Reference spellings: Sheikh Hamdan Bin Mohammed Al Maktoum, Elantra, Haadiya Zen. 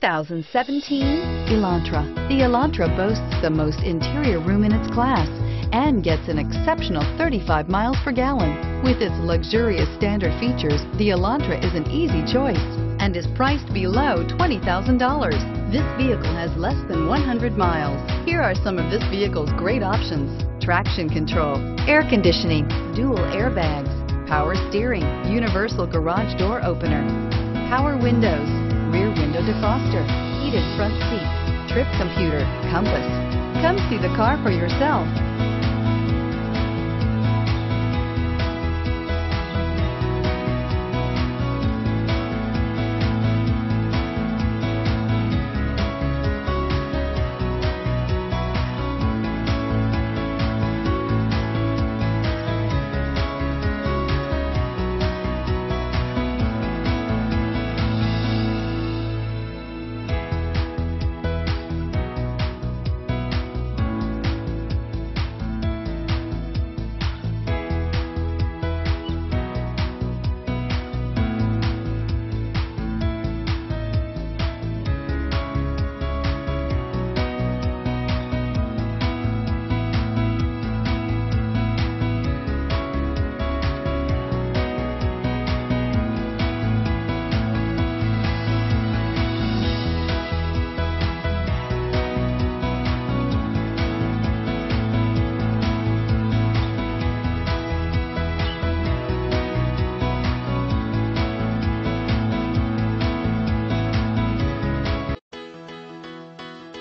2017 Elantra. The Elantra boasts the most interior room in its class and gets an exceptional 35 miles per gallon. With its luxurious standard features, the Elantra is an easy choice and is priced below $20,000. This vehicle has less than 100 miles. Here are some of this vehicle's great options: traction control, air conditioning, dual airbags, power steering, universal garage door opener, power windows, rear window defroster, heated front seats, trip computer, compass. Come see the car for yourself.